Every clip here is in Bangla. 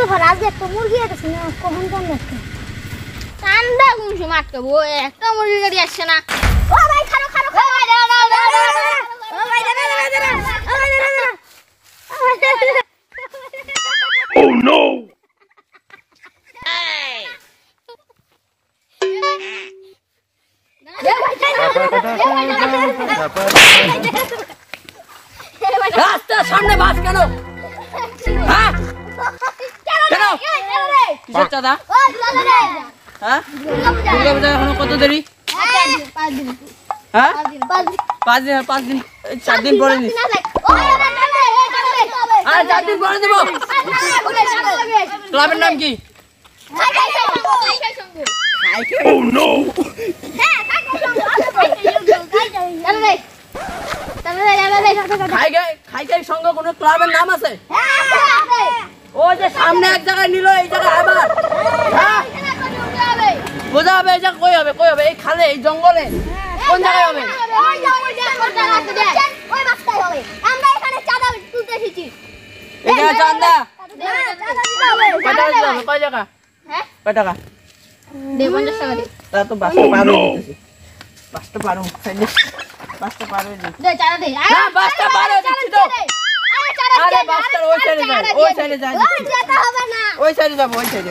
तो फराज देखते मुर्गी है तो सुनो कौन कौन देखते कांदा गुंशु मार के वो एक तो मुर्गी का दिया अच्छा ना ओ भाई खारो खारो खारो भाई ना ना ना ओ भाई ना ना ना ना ओ भाई ना ना ना ओह नो रास्ता सामने बात करो हाँ करो किसे चादा हाँ दुर्गा पूजा हमने कतो देरी हाँ 5 दिन 7 दिन पड़े नहीं हाँ 7 दिन पड़े नहीं बो क्लाइमेट नाम की ओह नो খাইকাই সঙ্গ কোন ক্লাবের নাম আছে ও যে সামনে এক জায়গায় নিল এই জায়গা আবার হ্যাঁ বোঝা হবে এটা কই হবে এই খালে এই জঙ্গলে কোন জায়গায় হবে ওই জায়গায় ওই রাস্তায় হবে আমরা এখানে চাঁদা তুলতে এসেছি এটা চাঁদা কত টাকা কত টাকা হ্যাঁ কত টাকা 250 টাকা তা তো বাসতে পারো বাসতে পারো বাসতে পারো না দে চারা দে না বাসতে পারো দিছি তো আরে বাসতে ওই সাইডে যাই ওই যেতে হবে না ওই সাইডে যাব ওই সাইডে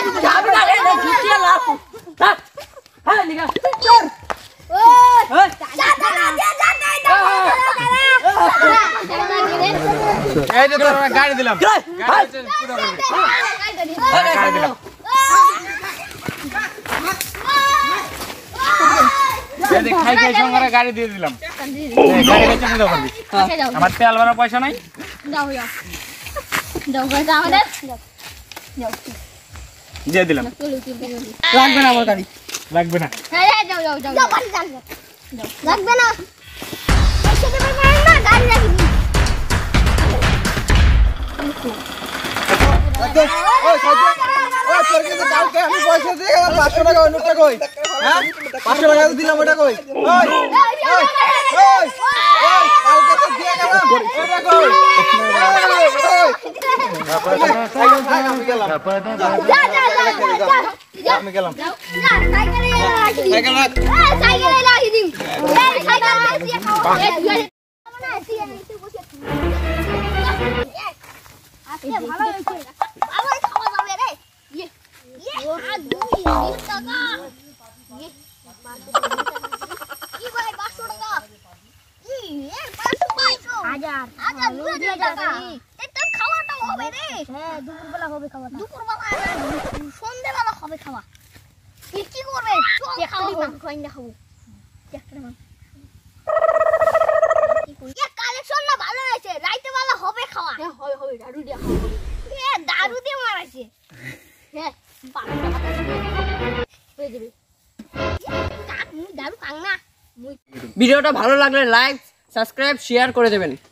गाड़ी दिलाम गाड़ी दिए दिलाम तेल भरा पैसा नहीं দিয়ে দিলাম লাগবে না আমার গাড়ি লাগবে না হ্যাঁ যাও যাও যাও বাড়ি যাও লাগবে না পয়সা দেবার মানে না গাড়ি রাখবি ওই সাইদে ওই সরকে দাও কে আমি পয়সা দিয়ে 500 টাকা ওই নোটটা কই হ্যাঁ 500 টাকা দিলাম ওটা কই ওই ওই ওই কালকে তো দিয়ে গেলাম ওটা কই আজার ভিডিওটা ভালো লাগলে লাইক সাবস্ক্রাইব শেয়ার করে দেবেন।